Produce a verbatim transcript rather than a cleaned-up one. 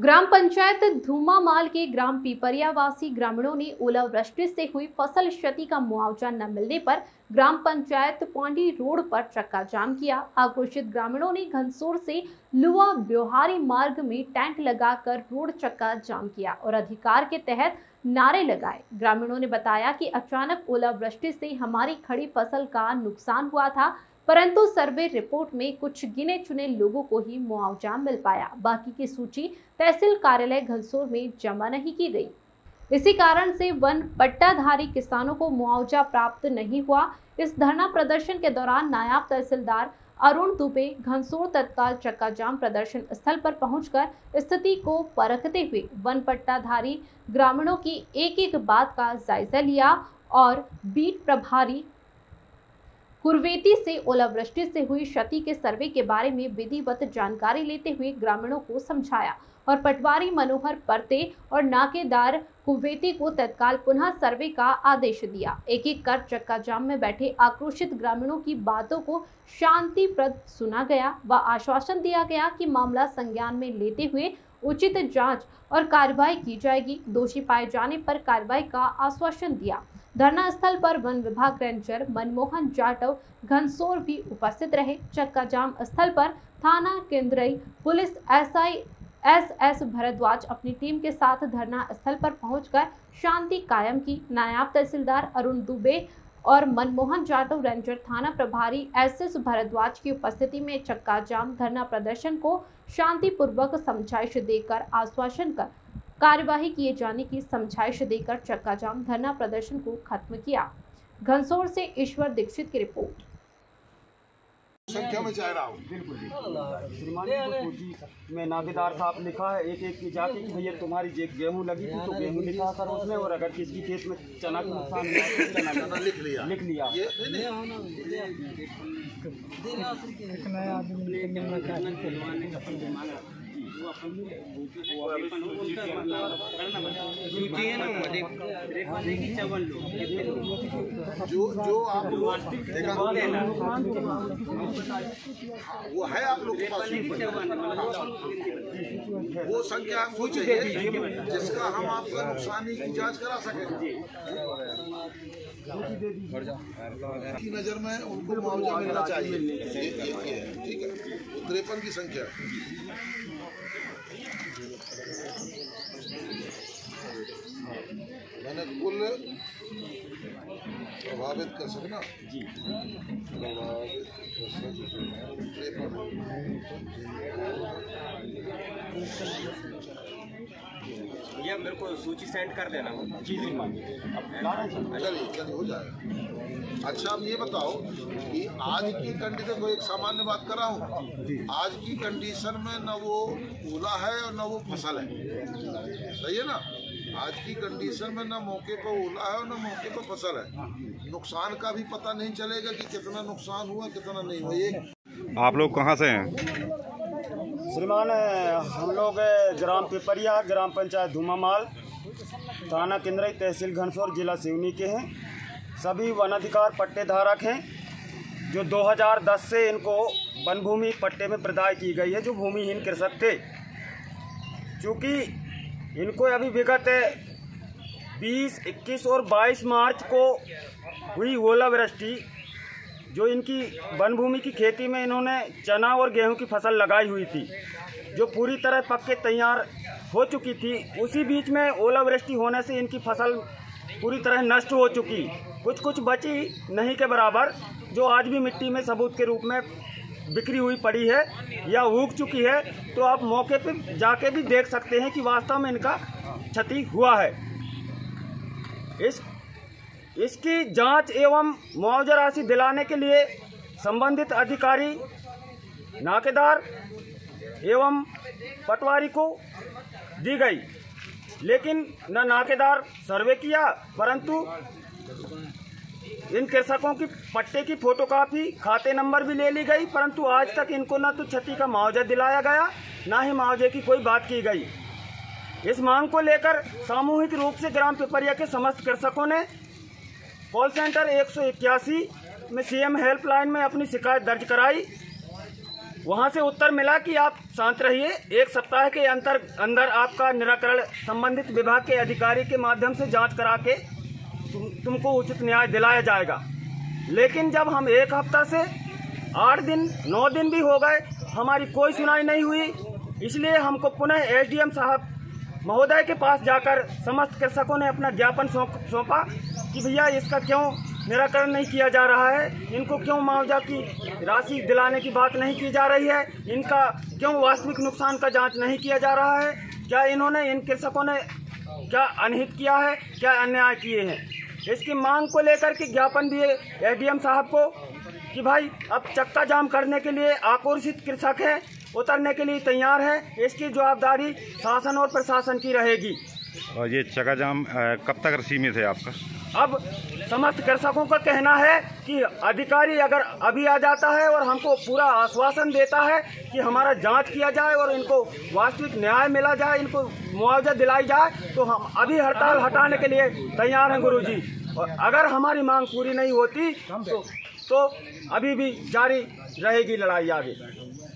ग्राम पंचायत धूमामाल के ग्राम पीपरियावासी ग्रामीणों ने ओलावृष्टि से हुई फसल क्षति का मुआवजा न मिलने पर ग्राम पंचायत पांडी रोड पर चक्का जाम किया। आक्रोशित ग्रामीणों ने घंसौर से लुहा ब्योहारी मार्ग में टैंक लगाकर रोड चक्का जाम किया और अधिकार के तहत नारे लगाए। ग्रामीणों ने बताया कि अचानक ओलावृष्टि से हमारी खड़ी फसल का नुकसान हुआ था, परंतु सर्वे रिपोर्ट में कुछ गिने चुने लोगों को ही मुआवजा मिल पाया। बाकी की सूची तहसील कार्यालय घनश्वर में जमा नहीं की गई। इसी कारण से वन पट्टाधारी किसानों को मुआवजा प्राप्त नहीं हुआ। इस धरना प्रदर्शन के दौरान नायब तहसीलदार अरुण दुबे घनश्वर तत्काल चक्का जाम प्रदर्शन स्थल पर पहुंचकर स्थिति को परखते हुए वन पट्टाधारी ग्रामीणों की एक एक बात का जायजा लिया और बीट प्रभारी कुवेती से ओलावृष्टि से हुई क्षति के सर्वे के बारे में विधिवत जानकारी लेते हुए ग्रामीणों को समझाया और पटवारी मनोहर परते और नाकेदार कुवेती को तत्काल पुनः सर्वे का आदेश दिया। एक एक कर चक्का जाम में बैठे आक्रोशित ग्रामीणों की बातों को शांतिप्रद सुना गया व आश्वासन दिया गया कि मामला संज्ञान में लेते हुए उचित जांच और कार्रवाई की जाएगी। दोषी पाए जाने पर कार्रवाई का आश्वासन दिया। धरना स्थल पर वन विभाग रेंजर मनमोहन जाटव घनश्वर भी उपस्थित रहे। चक्का जाम स्थल पर थाना केंद्रीय पुलिस एसआई एसएस भरद्वाज अपनी टीम के साथ धरना स्थल पर पहुंचकर शांति कायम की। नायब तहसीलदार अरुण दुबे और मनमोहन जाटव रेंजर थाना प्रभारी एसएस भरद्वाज की उपस्थिति में चक्का जाम धरना प्रदर्शन को शांतिपूर्वक समझाइश देकर आश्वासन कर कार्यवाही किए जाने की समझाइश देकर चक्का जाम धरना प्रदर्शन को खत्म किया। घनश्वर से ईश्वर दीक्षित की रिपोर्ट। संख्या में चाह रहा हूँ मैं नागेदार साहब लिखा है एक एक की जाति की भैया तुम्हारी जे गेहूँ लगी थी तो गेहूँ लिखा सर उसने और अगर किसकी खेत में चना का नुकसान हुआ चना लिख लिया लिख लिया जो जो आप वो है आप लोग वो संख्या हमको चाहिए जिसका हम आपका नुकसानी की जांच करा सकें की नज़र में उनको मुआवजा मिलना चाहिए। ठीक है, तिरपन की संख्या मैंने कुल प्रभावित कर सकना जी प्रभावित कर सकना या मेरे को सूची सेंड कर देना जी जी चलिए चलिए हो जाएगा। अच्छा आप ये बताओ कि आज की कंडीशन को एक सामान्य बात कर रहा हूँ, आज की कंडीशन में ना वो ओला है और ना वो फसल है, सही है ना। आज की कंडीशन में ना मौके पर ओला है और ना मौके पर फसल है, नुकसान का भी पता नहीं चलेगा कि कितना नुकसान हुआ कितना नहीं हुआ। ये आप लोग कहाँ से हैं? श्रीमान हम लोग ग्राम पिपरिया ग्राम पंचायत धूमामाल थाना केंद्रीय तहसील घनश्वर जिला सिवनी के हैं। सभी वन अधिकार पट्टे धारक हैं जो दो हज़ार दस से इनको वन भूमि पट्टे में प्रदाय की गई है, जो भूमिहीन कृषक थे। चूँकि इनको अभी विगत बीस, इक्कीस और बाईस मार्च को हुई ओलावृष्टि जो इनकी वन भूमि की खेती में इन्होंने चना और गेहूं की फसल लगाई हुई थी जो पूरी तरह पक के तैयार हो चुकी थी, उसी बीच में ओलावृष्टि होने से इनकी फसल पूरी तरह नष्ट हो चुकी, कुछ कुछ बची नहीं के बराबर जो आज भी मिट्टी में सबूत के रूप में बिक्री हुई पड़ी है या उग चुकी है। तो आप मौके पर जाके भी देख सकते हैं कि वास्तव में इनका क्षति हुआ है। इस इसकी जांच एवं मुआवजा राशि दिलाने के लिए संबंधित अधिकारी नाकेदार एवं पटवारी को दी गई, लेकिन न नाकेदार सर्वे किया परंतु इन कृषकों की पट्टे की फोटोकॉपी खाते नंबर भी ले ली गई, परंतु आज तक इनको न तो क्षति का मुआवजा दिलाया गया ना ही मुआवजे की कोई बात की गई। इस मांग को लेकर सामूहिक रूप से ग्राम पिपरिया के समस्त कृषकों ने कॉल सेंटर एक सौ इक्यासी में सीएम हेल्पलाइन में अपनी शिकायत दर्ज कराई। वहां से उत्तर मिला कि आप शांत रहिए, एक सप्ताह के अंतर अंदर आपका निराकरण संबंधित विभाग के अधिकारी के माध्यम से जांच करा के तुम, तुमको उचित न्याय दिलाया जाएगा। लेकिन जब हम एक हफ्ता से आठ दिन नौ दिन भी हो गए, हमारी कोई सुनवाई नहीं हुई। इसलिए हमको पुनः एसडीएम साहब महोदय के पास जाकर समस्त कृषकों ने अपना ज्ञापन सौंपा कि भैया इसका क्यों निराकरण नहीं किया जा रहा है, इनको क्यों मुआवजा की राशि दिलाने की बात नहीं की जा रही है, इनका क्यों वास्तविक नुकसान का जांच नहीं किया जा रहा है, क्या इन्होंने इन कृषकों ने क्या अनहित किया है, क्या अन्याय किए हैं। इसकी मांग को लेकर के ज्ञापन दिए एडीएम साहब को कि भाई अब चक्का जाम करने के लिए आक्रोशित कृषक हैं, उतरने के लिए तैयार हैं, इसकी जवाबदारी शासन और प्रशासन की रहेगी। और ये चक्का जाम कब तक रस्सी में थे आपका? अब समस्त कृषकों का कहना है कि अधिकारी अगर अभी आ जाता है और हमको पूरा आश्वासन देता है कि हमारा जांच किया जाए और इनको वास्तविक न्याय मिला जाए, इनको मुआवजा दिलाई जाए, तो हम अभी हड़ताल हटाने के लिए तैयार हैं गुरुजी। और अगर हमारी मांग पूरी नहीं होती तो, तो अभी भी जारी रहेगी लड़ाई आगे।